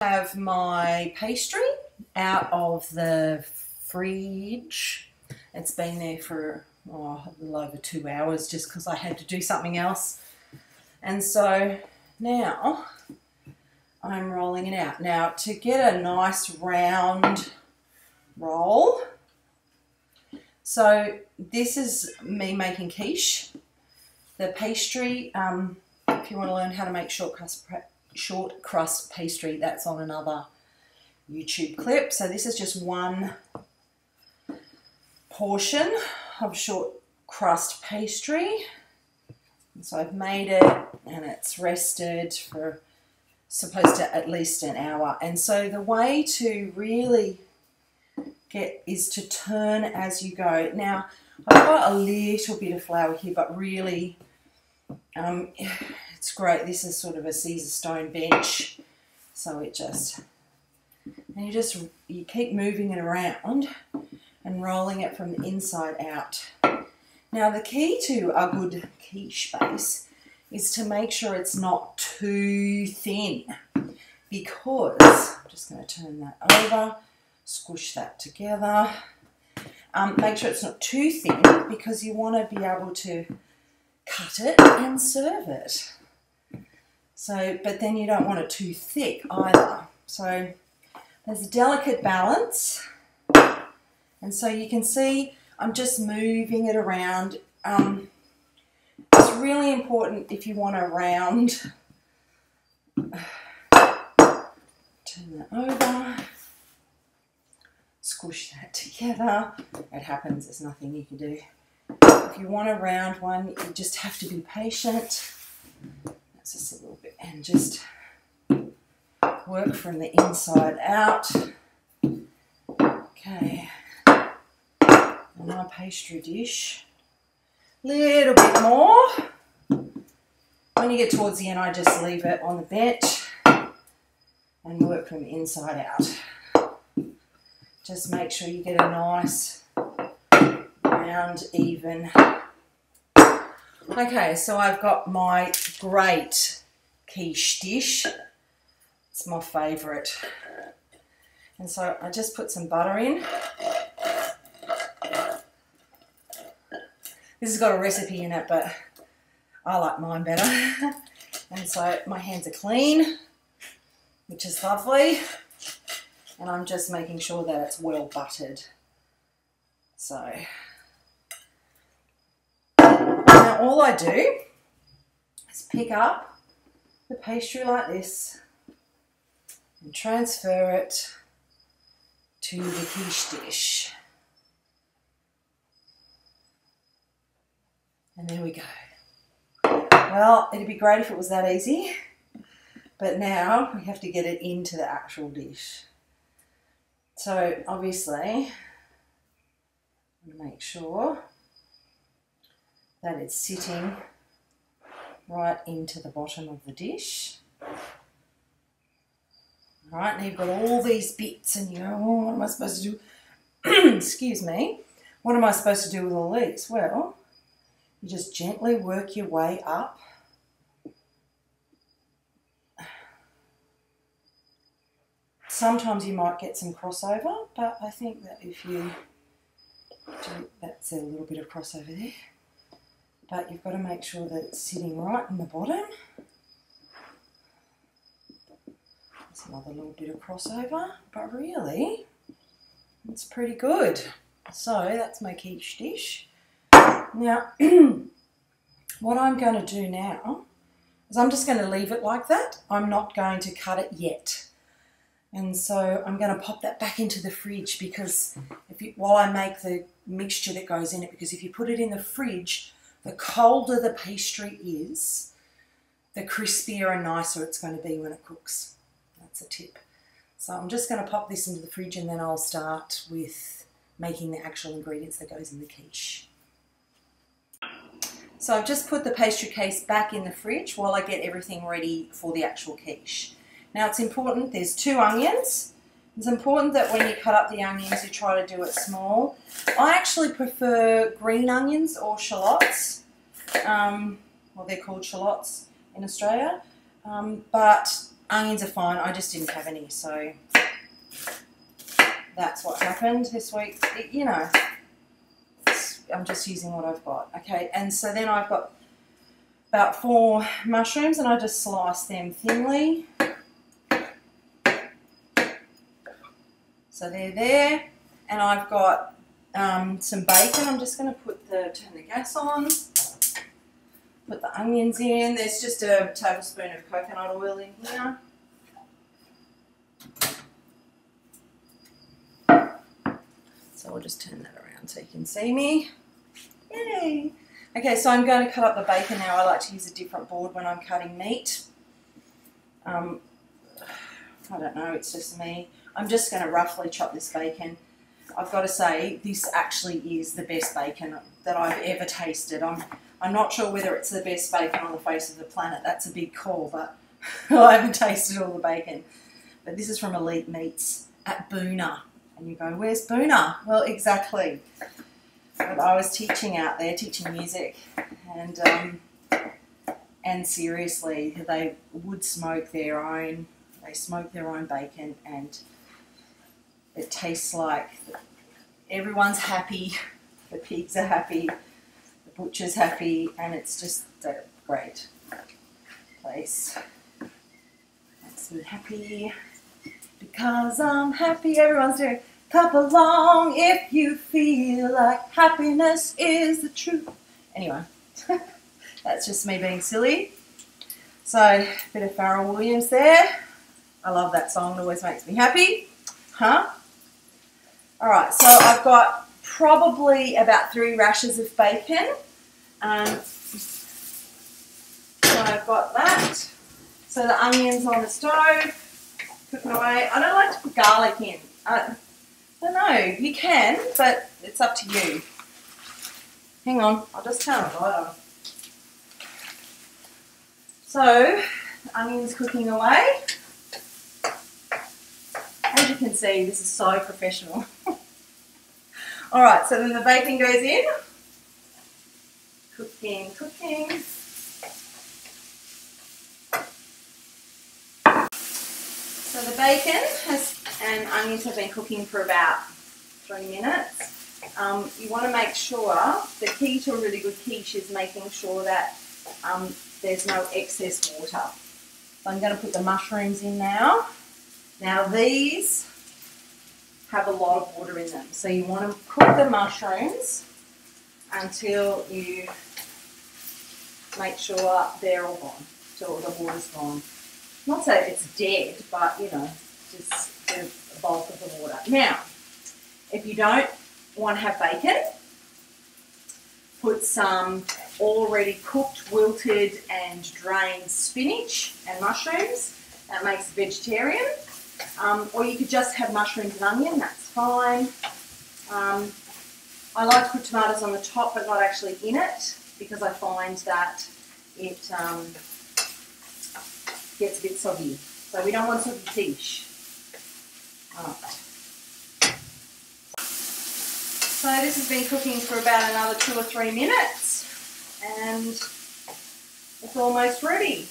I have my pastry out of the fridge. It's been there for a little over 2 hours just because I had to do something else. And so now I'm rolling it out. Now, to get a nice round roll, so this is me making quiche. The pastry, if you want to learn how to make short crust pastry, that's on another YouTube clip. So this is just one portion of short crust pastry. And so I've made it and it's rested for supposed to at least an hour. And so the way to really get is to turn as you go. Now I've got a little bit of flour here, but really it's great. This is sort of a Caesarstone bench, so it just, and you keep moving it around and rolling it from the inside out. Now the key to a good quiche base is to make sure it's not too thin, because I'm just going to turn that over, squish that together. Make sure it's not too thin because you want to be able to cut it and serve it. So, but then you don't want it too thick either. So there's a delicate balance. And so you can see I'm just moving it around. It's really important if you want a round. Turn that over. Squish that together. It happens, there's nothing you can do. If you want a round one, you just have to be patient. That's just a little bit, and just work from the inside out. Okay, and my pastry dish, little bit more. When you get towards the end, I just leave it on the bench and work from the inside out. Just make sure you get a nice round, even. Okay, so I've got my great quiche dish. It's my favourite. And so I just put some butter in. This has got a recipe in it, but I like mine better. And so my hands are clean, which is lovely. And I'm just making sure that it's well buttered. So now all I do is pick up the pastry like this and transfer it to the quiche dish. And there we go. Well, it'd be great if it was that easy, but now we have to get it into the actual dish. So obviously, make sure that it's sitting right into the bottom of the dish. All right, now you've got all these bits and you go, oh, what am I supposed to do? Excuse me. What am I supposed to do with all these? Well, you just gently work your way up. Sometimes you might get some crossover, but I think that if you do, that's a little bit of crossover there. But you've got to make sure that it's sitting right in the bottom. That's another little bit of crossover, but really, it's pretty good. So that's my quiche dish. Now, what I'm going to do now is I'm just going to leave it like that. I'm not going to cut it yet. And so I'm going to pop that back into the fridge because while I make the mixture that goes in it, because if you put it in the fridge, the colder the pastry is, the crispier and nicer it's going to be when it cooks. That's a tip. So I'm just going to pop this into the fridge and then I'll start with making the actual ingredients that goes in the quiche. So I've just put the pastry case back in the fridge while I get everything ready for the actual quiche. Now it's important, there's 2 onions. It's important that when you cut up the onions, you try to do it small. I actually prefer green onions or shallots. Well, they're called shallots in Australia. But Onions are fine. I just didn't have any, so that's what happened this week. It, you know, I'm just using what I've got. Okay, and so then I've got about 4 mushrooms, and I just slice them thinly. So they're there, and I've got some bacon. I'm just going to turn the gas on. Put the onions in. There's just a tablespoon of coconut oil in here. So we'll just turn that around so you can see me. Yay! Okay, so I'm going to cut up the bacon now. I like to use a different board when I'm cutting meat. I don't know, it's just me. I'm just going to roughly chop this bacon. I've got to say, this actually is the best bacon that I've ever tasted. I'm not sure whether it's the best bacon on the face of the planet. That's a big call, but I haven't tasted all the bacon. But this is from Elite Meats at Boonah. And you go, where's Boonah? Well, exactly. But I was teaching out there, teaching music, and seriously, they would smoke their own. They smoke their own bacon, and it tastes like everyone's happy. The pigs are happy. Butcher's happy, and it's just a great place. Makes me happy because I'm happy. Everyone's doing clap along if you feel like happiness is the truth. Anyway, that's just me being silly. So a bit of Pharrell Williams there. I love that song. It always makes me happy, huh? All right, so I've got probably about 3 rashers of bacon. So I've got that. So the onions on the stove, cooking away. I don't like to put garlic in. I don't know, you can, but it's up to you. Hang on, I'll just turn the light on. So, the onions cooking away. As you can see, this is so professional. All right, so then the bacon goes in. Cooking, cooking. So the bacon and onions have been cooking for about 3 minutes. You want to make sure, the key to a really good quiche is making sure that there's no excess water. So I'm going to put the mushrooms in now. Now these have a lot of water in them. So you want to cook the mushrooms until you make sure they're all gone, till the water's gone. Not so it's dead, but you know, just the bulk of the water. Now, if you don't want to have bacon, put some already cooked, wilted and drained spinach and mushrooms. That makes vegetarian. Or you could just have mushrooms and onion, that's fine. I like to put tomatoes on the top but not actually in it because I find that it gets a bit soggy. So we don't want soggy quiche. Right. So this has been cooking for about another 2 or 3 minutes and it's almost ready.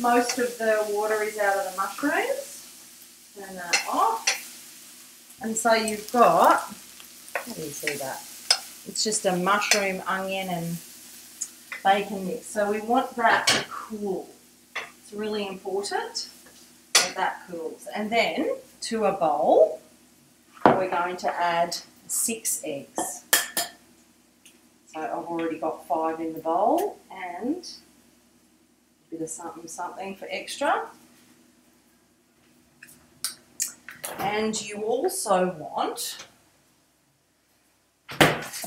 Most of the water is out of the mushrooms. Turn that off, and so you've got, how do you see that? It's just a mushroom, onion and bacon mix. So we want that to cool. It's really important that that cools. And then to a bowl, we're going to add 6 eggs. So I've already got 5 in the bowl and a bit of something, something for extra. And you also want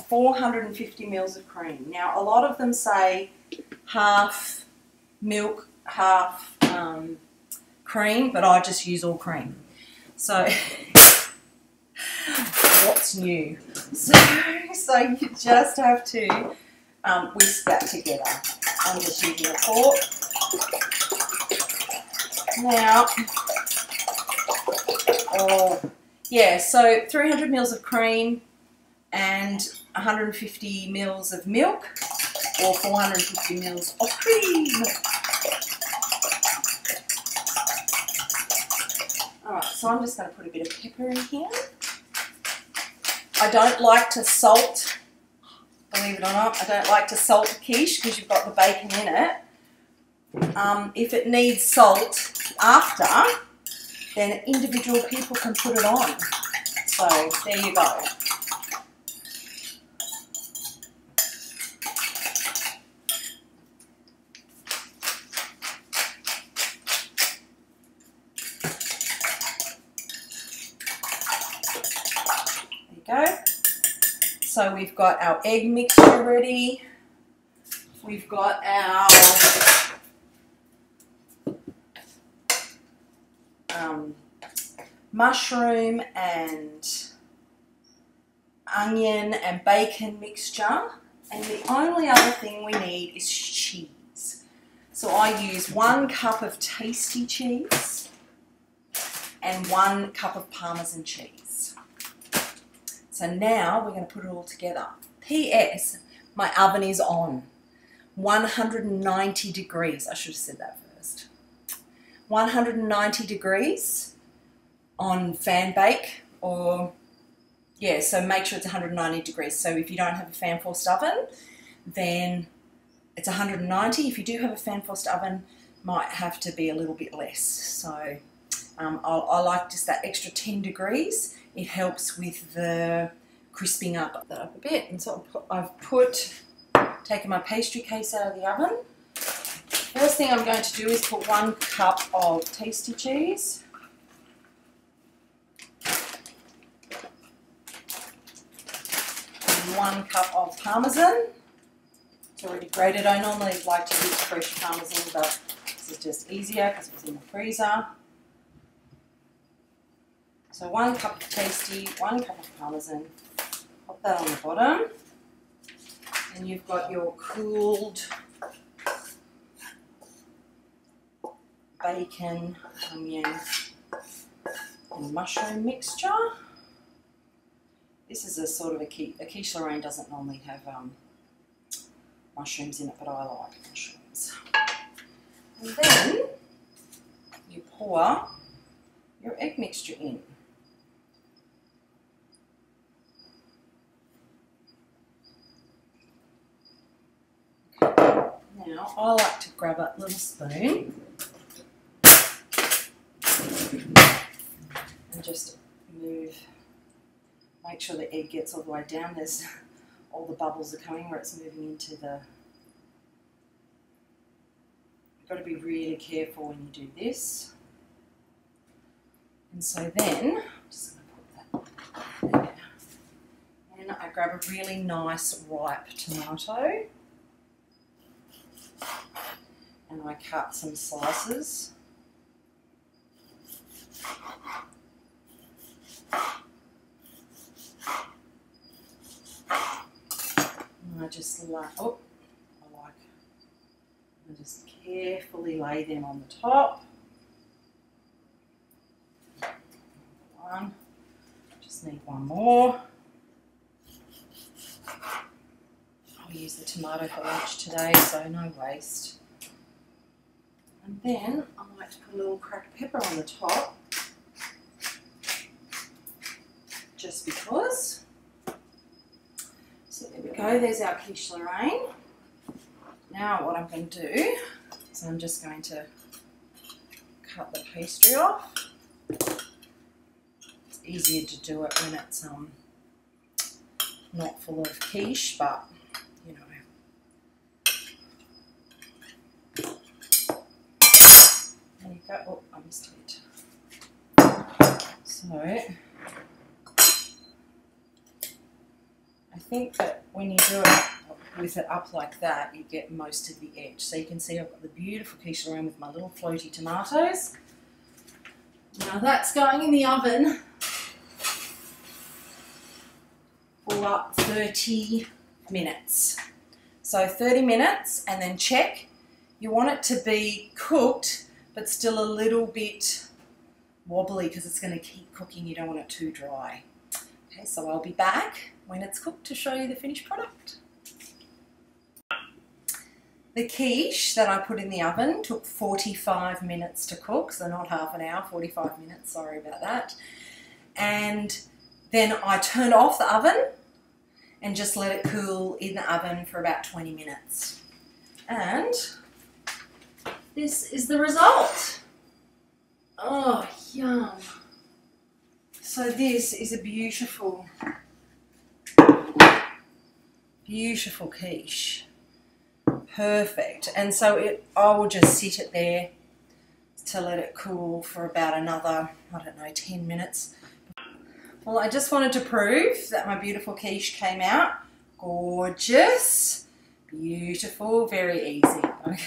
450 mils of cream. Now, a lot of them say half milk, half cream, but I just use all cream. So, what's new? So you just have to whisk that together. I'm just using a fork. Now, yeah, so 300 mils of cream and 150 mils of milk or 450 mils of cream. Alright, so I'm just going to put a bit of pepper in here. I don't like to salt, believe it or not, I don't like to salt the quiche because you've got the bacon in it. If it needs salt after, then individual people can put it on. So there you go. So we've got our egg mixture ready, we've got our mushroom and onion and bacon mixture, and the only other thing we need is cheese. So I use 1 cup of tasty cheese and 1 cup of Parmesan cheese. So now we're going to put it all together. P.S. My oven is on. 190 degrees. I should have said that first. 190 degrees on fan bake, or, yeah, so make sure it's 190 degrees. So if you don't have a fan forced oven, then it's 190. If you do have a fan forced oven, might have to be a little bit less. So I like just that extra 10 degrees. It helps with the crisping up that up a bit. And so I've taken my pastry case out of the oven. First thing I'm going to do is put 1 cup of tasty cheese. And 1 cup of Parmesan. It's already grated. I normally like to use fresh Parmesan, but this is just easier because it was in the freezer. So 1 cup of tasty, 1 cup of Parmesan, pop that on the bottom, and you've got your cooled bacon, onion and mushroom mixture. This is a sort of a quiche Lorraine doesn't normally have mushrooms in it, but I like mushrooms. And then you pour your egg mixture in. Now, I like to grab a little spoon and just move, make sure the egg gets all the way down. There's all the bubbles are coming where it's moving into the... You've got to be really careful when you do this. And so then, I'm just going to put that there. And I grab a really nice ripe tomato. And I cut some slices. And I just I just carefully lay them on the top. One. Just need one more. I'll use the tomato for lunch today, so no waste. And then I like to put a little cracked pepper on the top, just because. So there we go, there's our quiche Lorraine. Now what I'm going to do is I'm just going to cut the pastry off. It's easier to do it when it's not full of quiche, but you know. Oh, I missed it. So, I think that when you do it with it up like that, you get most of the edge. So you can see I've got the beautiful quiche Lorraine with my little floaty tomatoes. Now that's going in the oven for 30 minutes. So 30 minutes, and then check. You want it to be cooked, but still a little bit wobbly because it's going to keep cooking. You don't want it too dry. Okay, so I'll be back when it's cooked to show you the finished product. The quiche that I put in the oven took 45 minutes to cook, so not half an hour, 45 minutes, sorry about that. And then I turned off the oven and just let it cool in the oven for about 20 minutes. And this is the result. Oh, yum. So this is a beautiful, beautiful quiche. Perfect. And so I will just sit it there to let it cool for about another, I don't know, 10 minutes. Well, I just wanted to prove that my beautiful quiche came out gorgeous, beautiful, very easy. Okay.